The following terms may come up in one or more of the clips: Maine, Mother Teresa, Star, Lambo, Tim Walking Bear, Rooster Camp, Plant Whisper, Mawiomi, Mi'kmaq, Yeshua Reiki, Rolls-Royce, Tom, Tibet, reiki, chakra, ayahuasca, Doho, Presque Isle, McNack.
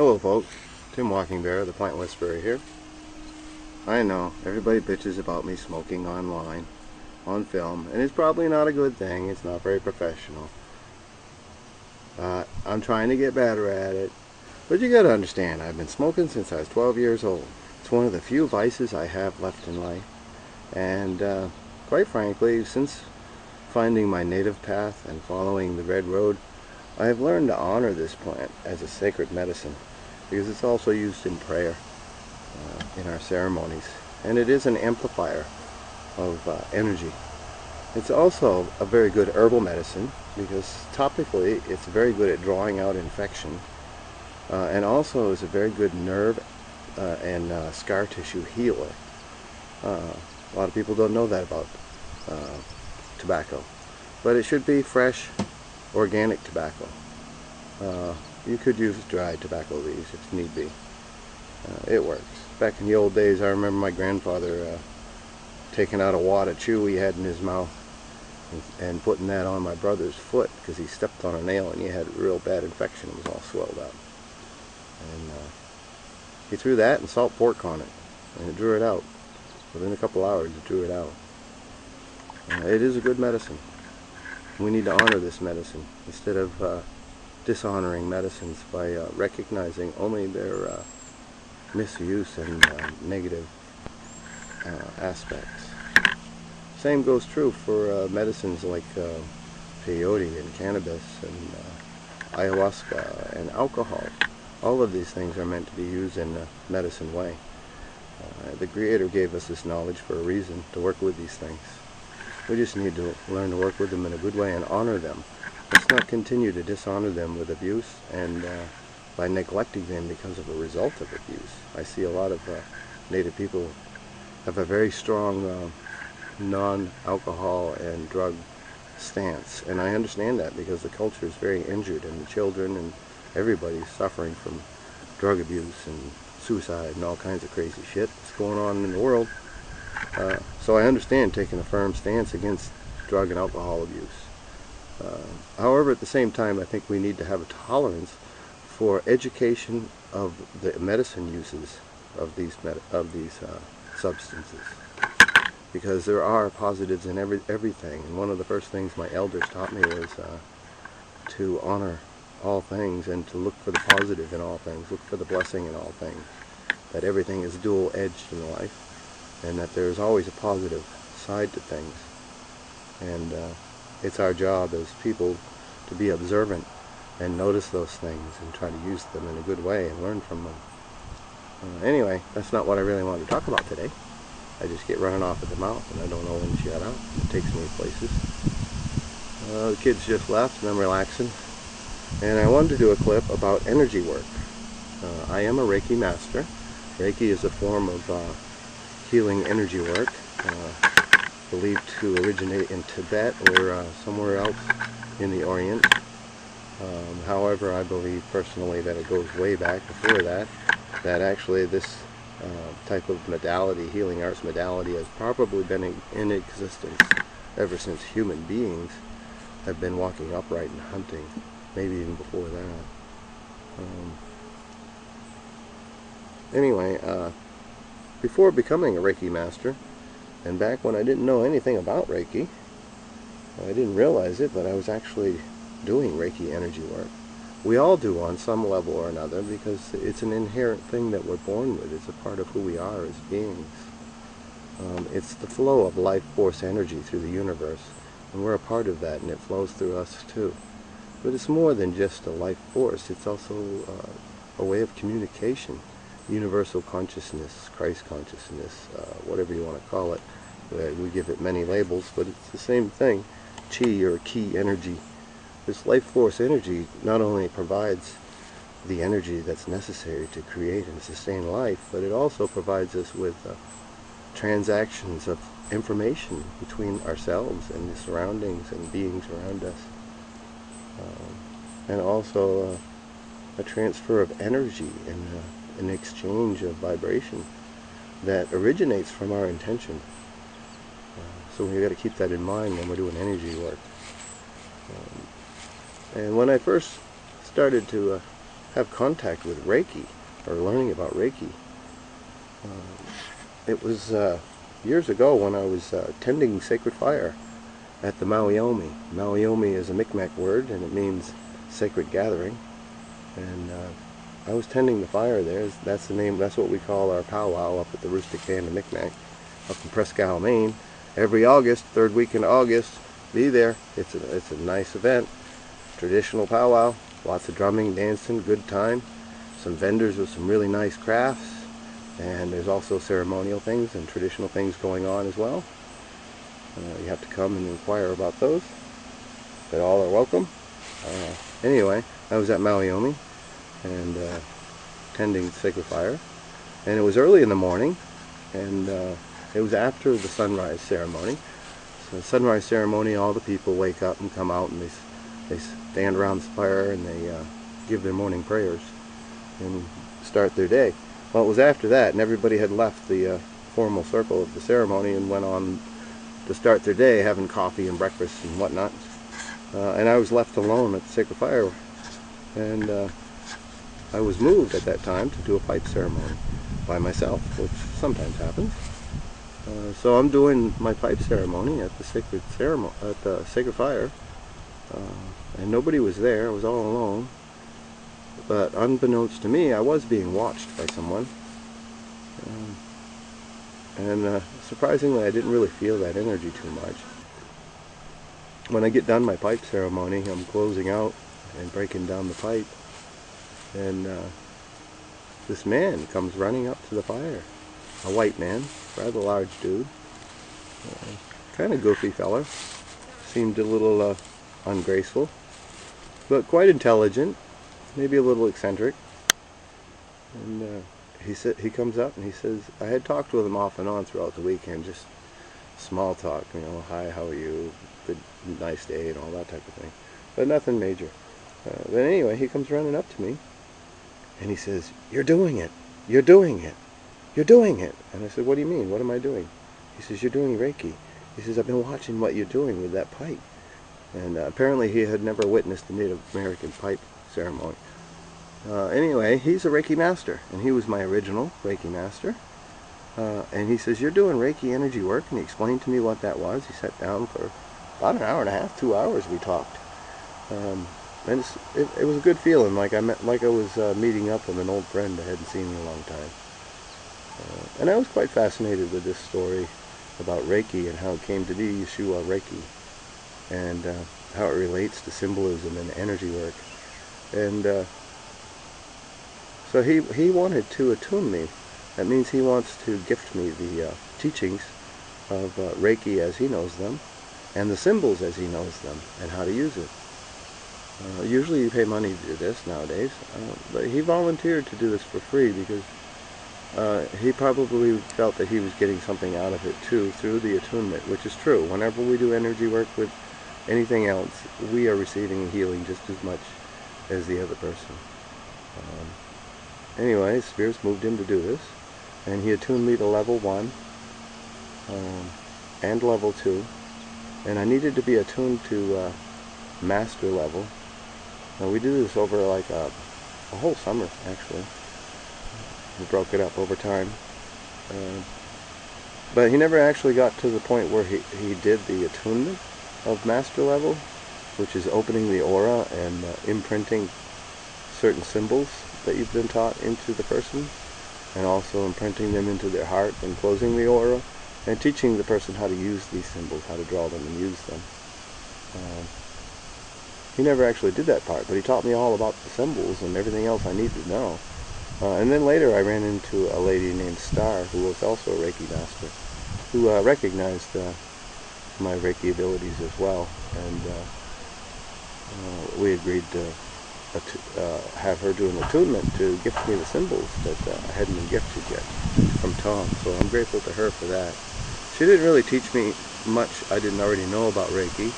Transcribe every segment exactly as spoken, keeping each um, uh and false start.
Hello folks, Tim Walking Bear, the Plant Whisperer here. I know, everybody bitches about me smoking online, on film, and it's probably not a good thing, it's not very professional. Uh, I'm trying to get better at it, but you gotta understand, I've been smoking since I was twelve years old. It's one of the few vices I have left in life, and uh, quite frankly, since finding my native path and following the Red Road, I have learned to honor this plant as a sacred medicine, because it's also used in prayer, uh, in our ceremonies, and it is an amplifier of uh, energy. It's also a very good herbal medicine, because topically it's very good at drawing out infection, uh, and also is a very good nerve uh, and uh, scar tissue healer. Uh, a lot of people don't know that about uh, tobacco, but it should be fresh, organic tobacco. Uh, you could use dried tobacco leaves if need be. Uh, it works. Back in the old days, I remember my grandfather uh, taking out a wad of chew he had in his mouth and, and putting that on my brother's foot because he stepped on a nail and he had a real bad infection. It was all swelled up. And uh, he threw that and salt pork on it, and it drew it out. Within a couple hours, it drew it out. Uh, it is a good medicine. We need to honor this medicine instead of uh, dishonoring medicines by uh, recognizing only their uh, misuse and uh, negative uh, aspects. Same goes true for uh, medicines like uh, peyote and cannabis and uh, ayahuasca and alcohol. All of these things are meant to be used in a medicine way. Uh, the Creator gave us this knowledge for a reason, to work with these things. We just need to learn to work with them in a good way and honor them. Let's not continue to dishonor them with abuse and uh, by neglecting them because of a result of abuse. I see a lot of uh, Native people have a very strong uh, non-alcohol and drug stance. And I understand that because the culture is very injured and the children and everybody's suffering from drug abuse and suicide and all kinds of crazy shit that's going on in the world. Uh, so I understand taking a firm stance against drug and alcohol abuse. Uh, however, at the same time, I think we need to have a tolerance for education of the medicine uses of these med of these uh, substances, because there are positives in every everything. And one of the first things my elders taught me was uh, to honor all things and to look for the positive in all things, look for the blessing in all things. That everything is dual-edged in life, and that there's always a positive side to things. And uh, it's our job as people to be observant and notice those things and try to use them in a good way and learn from them. Uh, anyway, that's not what I really wanted to talk about today. I just get running off at the mouth and I don't know when to shut up. It takes me places. Uh, the kids just left and I'm relaxing. And I wanted to do a clip about energy work. Uh, I am a Reiki master. Reiki is a form of uh, healing energy work, uh, believed to originate in Tibet or uh, somewhere else in the Orient. Um, however, I believe personally that it goes way back before that, that actually this uh, type of modality, healing arts modality, has probably been in, in existence ever since human beings have been walking upright and hunting, maybe even before that. Um, anyway, uh, before becoming a Reiki master, and back when I didn't know anything about Reiki, I didn't realize it, but I was actually doing Reiki energy work. We all do on some level or another, because it's an inherent thing that we're born with. It's a part of who we are as beings. Um, it's the flow of life force energy through the universe, and we're a part of that, and it flows through us too. But it's more than just a life force. It's also uh, a way of communication. Universal consciousness, Christ consciousness, uh, whatever you want to call it. We give it many labels, but it's the same thing. Chi or Ki energy. This life force energy not only provides the energy that's necessary to create and sustain life, but it also provides us with uh, transactions of information between ourselves and the surroundings and beings around us. Um, and also uh, a transfer of energy and uh, an exchange of vibration that originates from our intention. Uh, so we've got to keep that in mind when we're doing energy work. Um, and when I first started to uh, have contact with Reiki or learning about Reiki. Um, it was uh, years ago when I was uh, tending sacred fire at the Mawiomi. Mawiomi is a Mi'kmaq word and it means sacred gathering. And uh, I was tending the fire there. That's the name. That's what we call our powwow up at the Rooster Camp in McNack, up in Presque Isle, Maine. Every August, third week in August, be there. It's a it's a nice event. Traditional powwow. Lots of drumming, dancing, good time. Some vendors with some really nice crafts, and there's also ceremonial things and traditional things going on as well. Uh, you have to come and inquire about those. But all are welcome. Uh, anyway, I was at Mawiomi and uh, tending sacred fire, and it was early in the morning, and uh, it was after the sunrise ceremony. So the sunrise ceremony, all the people wake up and come out, and they they stand around the fire and they uh, give their morning prayers and start their day. Well, it was after that, and everybody had left the uh, formal circle of the ceremony and went on to start their day, having coffee and breakfast and whatnot. Uh, and I was left alone at the sacred fire, and uh, I was moved at that time to do a pipe ceremony by myself, which sometimes happens. Uh, so I'm doing my pipe ceremony at the sacred ceremony at the sacred fire, uh, and nobody was there. I was all alone. But unbeknownst to me, I was being watched by someone, um, and uh, surprisingly, I didn't really feel that energy too much. When I get done my pipe ceremony, I'm closing out and breaking down the pipe, and uh, this man comes running up to the fire. A white man, rather large dude, uh, kind of goofy fella, seemed a little uh, ungraceful, but quite intelligent, maybe a little eccentric. And uh, he said he comes up and he says, I had talked with him off and on throughout the weekend, just small talk, you know, hi, how are you, good, nice day, and all that type of thing, but nothing major. Uh, but anyway, he comes running up to me, and he says, you're doing it, you're doing it, you're doing it. And I said, what do you mean, what am I doing? He says, you're doing Reiki. He says, I've been watching what you're doing with that pipe. And uh, apparently he had never witnessed the Native American pipe ceremony. Uh, anyway, he's a Reiki master, and he was my original Reiki master. Uh, and he says, you're doing Reiki energy work, and he explained to me what that was. He sat down for about an hour and a half, two hours we talked. Um, And it's, it, it was a good feeling, like I met, like I was uh, meeting up with an old friend that hadn't seen in a long time. Uh, and I was quite fascinated with this story about Reiki and how it came to be Yeshua Reiki, and uh, how it relates to symbolism and energy work. And uh, so he he wanted to attune me. That means he wants to gift me the uh, teachings of uh, Reiki as he knows them, and the symbols as he knows them, and how to use it. Uh, usually you pay money to do this nowadays, uh, but he volunteered to do this for free because uh, he probably felt that he was getting something out of it too through the attunement, which is true. Whenever we do energy work with anything else, we are receiving healing just as much as the other person. Um, anyway, spirits moved him to do this, and he attuned me to level one um, and level two, and I needed to be attuned to uh, master level. Now, we do this over like a, a whole summer, actually. We broke it up over time. Uh, but he never actually got to the point where he, he did the attunement of master level, which is opening the aura and uh, imprinting certain symbols that you've been taught into the person, and also imprinting them into their heart and closing the aura, and teaching the person how to use these symbols, how to draw them and use them. Uh, He never actually did that part, but he taught me all about the symbols and everything else I needed to know. Uh, and then later I ran into a lady named Star, who was also a Reiki master, who uh, recognized uh, my Reiki abilities as well. And uh, uh, we agreed to uh, have her do an attunement to gift me the symbols that uh, I hadn't been gifted yet from Tom. So I'm grateful to her for that. She didn't really teach me much I didn't already know about Reiki.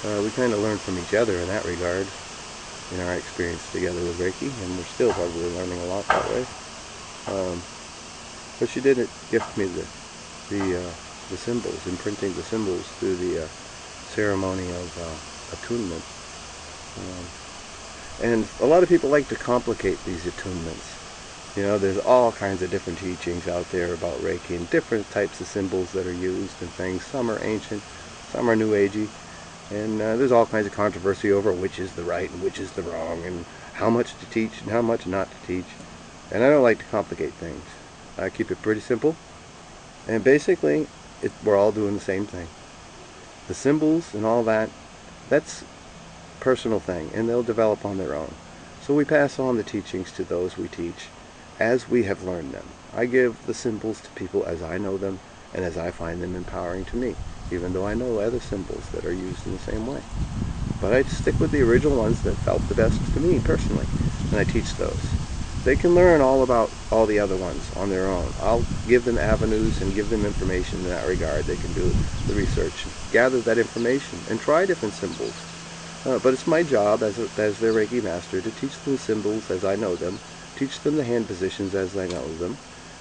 Uh, we kind of learned from each other in that regard, in our experience together with Reiki, and we're still probably learning a lot that way. Um, but she did gift me the the, uh, the symbols, imprinting the symbols through the uh, ceremony of uh, attunement. Um, And a lot of people like to complicate these attunements. You know, there's all kinds of different teachings out there about Reiki and different types of symbols that are used and things. Some are ancient, some are New Agey, and uh, there's all kinds of controversy over which is the right and which is the wrong, and how much to teach and how much not to teach. And I don't like to complicate things. I keep it pretty simple, and basically it, we're all doing the same thing. The symbols and all that, that's a personal thing, and they'll develop on their own. So we pass on the teachings to those we teach as we have learned them. I give the symbols to people as I know them and as I find them empowering to me, even though I know other symbols that are used in the same way. But I stick with the original ones that felt the best to me personally, and I teach those. They can learn all about all the other ones on their own. I'll give them avenues and give them information in that regard. They can do the research, gather that information, and try different symbols. Uh, but it's my job as, a, as their Reiki master to teach them symbols as I know them, teach them the hand positions as I know them,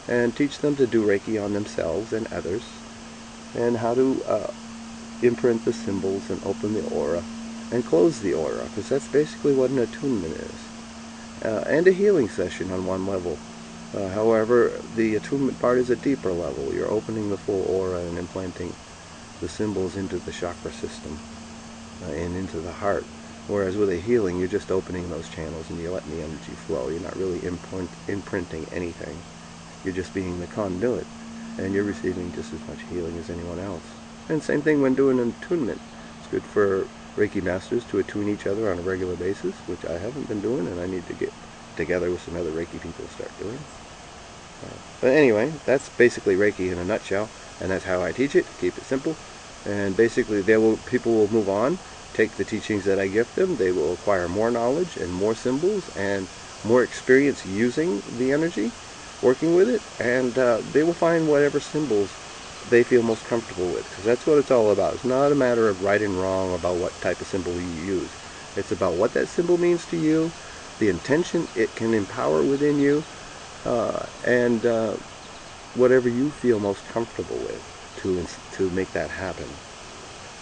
and teach them to do Reiki on themselves and others, and how to uh, imprint the symbols and open the aura and close the aura, because that's basically what an attunement is. Uh, and a healing session on one level. Uh, however, the attunement part is a deeper level. You're opening the full aura and implanting the symbols into the chakra system uh, and into the heart. Whereas with a healing, you're just opening those channels and you're letting the energy flow. You're not really imprint, imprinting anything. You're just being the conduit, and you're receiving just as much healing as anyone else. And same thing when doing an attunement. It's good for Reiki masters to attune each other on a regular basis, which I haven't been doing, and I need to get together with some other Reiki people to start doing. Uh, but anyway, that's basically Reiki in a nutshell, and that's how I teach it. Keep it simple, and basically they will, people will move on, take the teachings that I give them. They will acquire more knowledge and more symbols and more experience using the energy, working with it, and uh, they will find whatever symbols they feel most comfortable with, because that's what it's all about. It's not a matter of right and wrong about what type of symbol you use. It's about what that symbol means to you, the intention it can empower within you, uh, and uh, whatever you feel most comfortable with to, to make that happen.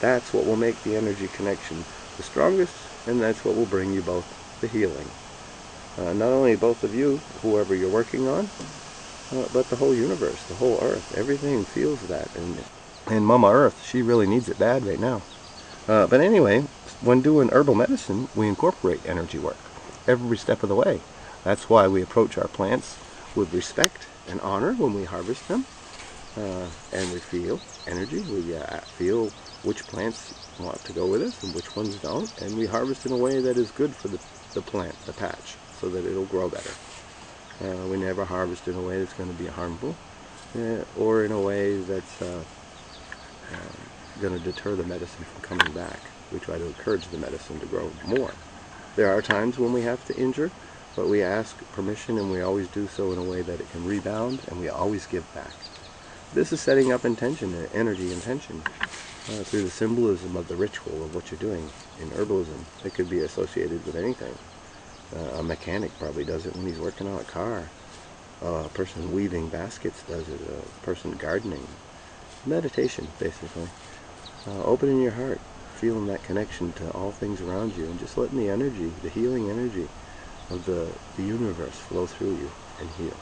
That's what will make the energy connection the strongest, and that's what will bring you both the healing. Uh, not only both of you, whoever you're working on, Uh, but the whole universe, the whole earth, everything feels that. And, and Mama Earth, she really needs it bad right now. Uh, but anyway, when doing herbal medicine, we incorporate energy work every step of the way. That's why we approach our plants with respect and honor when we harvest them. Uh, and we feel energy. We uh, feel which plants want to go with us and which ones don't. And we harvest in a way that is good for the, the plant, the patch, so that it'll grow better. Uh, we never harvest in a way that's going to be harmful, uh, or in a way that's uh, uh, going to deter the medicine from coming back. We try to encourage the medicine to grow more. There are times when we have to injure, but we ask permission, and we always do so in a way that it can rebound, and we always give back. This is setting up intention, energy intention, uh, through the symbolism of the ritual of what you're doing in herbalism. It could be associated with anything. Uh, a mechanic probably does it when he's working on a car. Uh, a person weaving baskets does it. A person gardening. Meditation, basically. Uh, opening your heart, feeling that connection to all things around you, and just letting the energy, the healing energy of the, the universe flow through you and heal.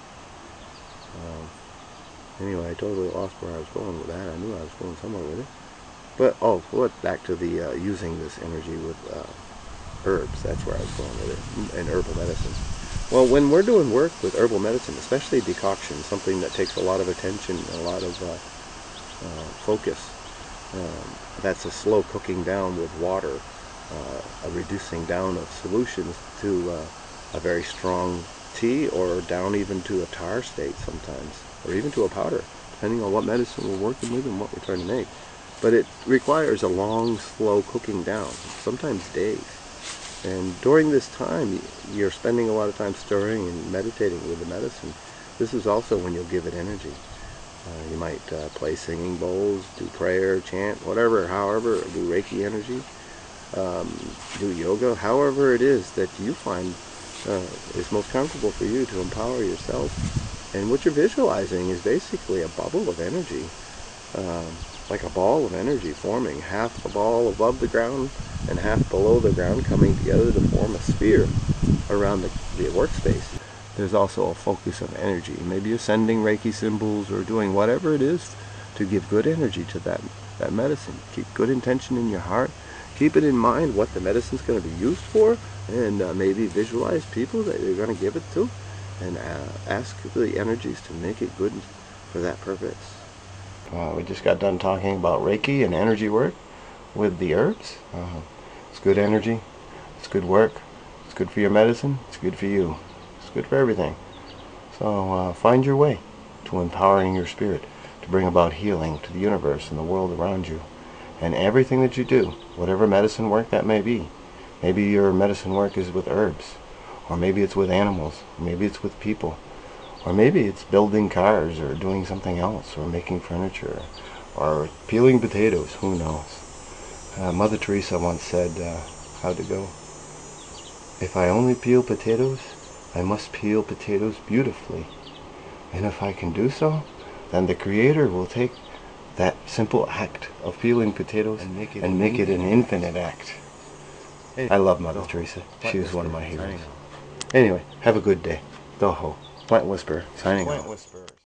Um, anyway, I totally lost where I was going with that. I knew I was going somewhere with it. But, oh, look, back to the uh, using this energy with... Uh, herbs, that's where I was going with it, and herbal medicine. Well, when we're doing work with herbal medicine, especially decoction, something that takes a lot of attention, a lot of uh, uh, focus, um, that's a slow cooking down with water, uh, a reducing down of solutions to uh, a very strong tea, or down even to a tar state sometimes, or even to a powder, depending on what medicine we're working with and what we're trying to make. But it requires a long, slow cooking down, sometimes days. And during this time, you're spending a lot of time stirring and meditating with the medicine. This is also when you'll give it energy. Uh, you might uh, play singing bowls, do prayer, chant, whatever, however, do Reiki energy, um, do yoga, however it is that you find uh, is most comfortable for you to empower yourself. And what you're visualizing is basically a bubble of energy, uh, like a ball of energy forming, half the ball above the ground and half below the ground, coming together to form a sphere around the, the workspace. There's also a focus of energy. Maybe you're sending Reiki symbols or doing whatever it is to give good energy to that, that medicine. Keep good intention in your heart. Keep it in mind what the medicine's going to be used for, and uh, maybe visualize people that you're going to give it to, and uh, ask the energies to make it good for that purpose. Uh, we just got done talking about Reiki and energy work with the herbs. Uh, it's good energy, it's good work, it's good for your medicine, it's good for you, it's good for everything. So uh, find your way to empowering your spirit, to bring about healing to the universe and the world around you. And everything that you do, whatever medicine work that may be, maybe your medicine work is with herbs, or maybe it's with animals, maybe it's with people, or maybe it's building cars or doing something else, or making furniture, or peeling potatoes, who knows. Uh, Mother Teresa once said, uh, how'd it go? If I only peel potatoes, I must peel potatoes beautifully. And if I can do so, then the Creator will take that simple act of peeling potatoes and make it, and an, make it an infinite act. Hey, I love Mother Teresa. She was one of my heroes. Anyway, have a good day. Doho. Plant Whisper. Signing off.